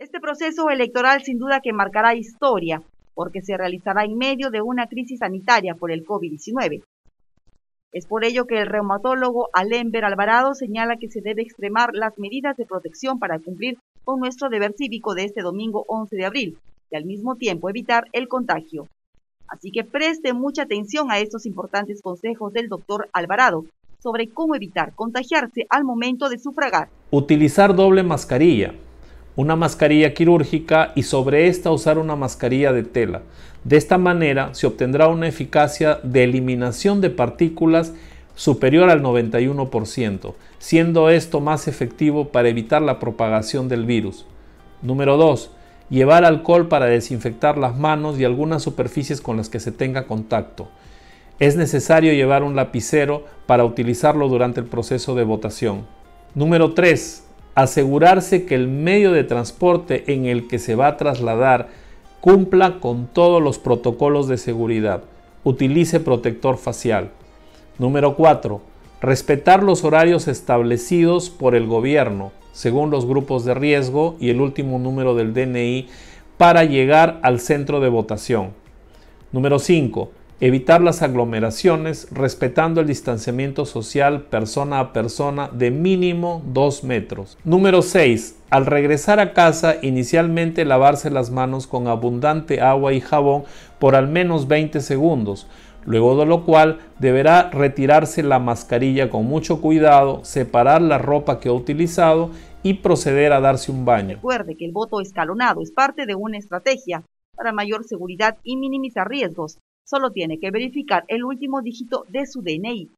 Este proceso electoral sin duda que marcará historia, porque se realizará en medio de una crisis sanitaria por el COVID-19. Es por ello que el reumatólogo Alembert Alvarado señala que se debe extremar las medidas de protección para cumplir con nuestro deber cívico de este domingo 11 de abril y al mismo tiempo evitar el contagio. Así que preste mucha atención a estos importantes consejos del doctor Alvarado sobre cómo evitar contagiarse al momento de sufragar. Utilizar doble mascarilla, una mascarilla quirúrgica y sobre esta usar una mascarilla de tela. De esta manera se obtendrá una eficacia de eliminación de partículas superior al 91%, siendo esto más efectivo para evitar la propagación del virus. Número 2. Llevar alcohol para desinfectar las manos y algunas superficies con las que se tenga contacto. Es necesario llevar un lapicero para utilizarlo durante el proceso de votación. Número 3. Asegurarse que el medio de transporte en el que se va a trasladar cumpla con todos los protocolos de seguridad. Utilice protector facial. Número 4. Respetar los horarios establecidos por el gobierno, según los grupos de riesgo y el último número del DNI para llegar al centro de votación. Número 5. Evitar las aglomeraciones respetando el distanciamiento social persona a persona de mínimo 2 metros. Número 6. Al regresar a casa, inicialmente lavarse las manos con abundante agua y jabón por al menos 20 segundos. Luego de lo cual deberá retirarse la mascarilla con mucho cuidado, separar la ropa que ha utilizado y proceder a darse un baño. Recuerde que el voto escalonado es parte de una estrategia para mayor seguridad y minimizar riesgos. Solo tiene que verificar el último dígito de su DNI.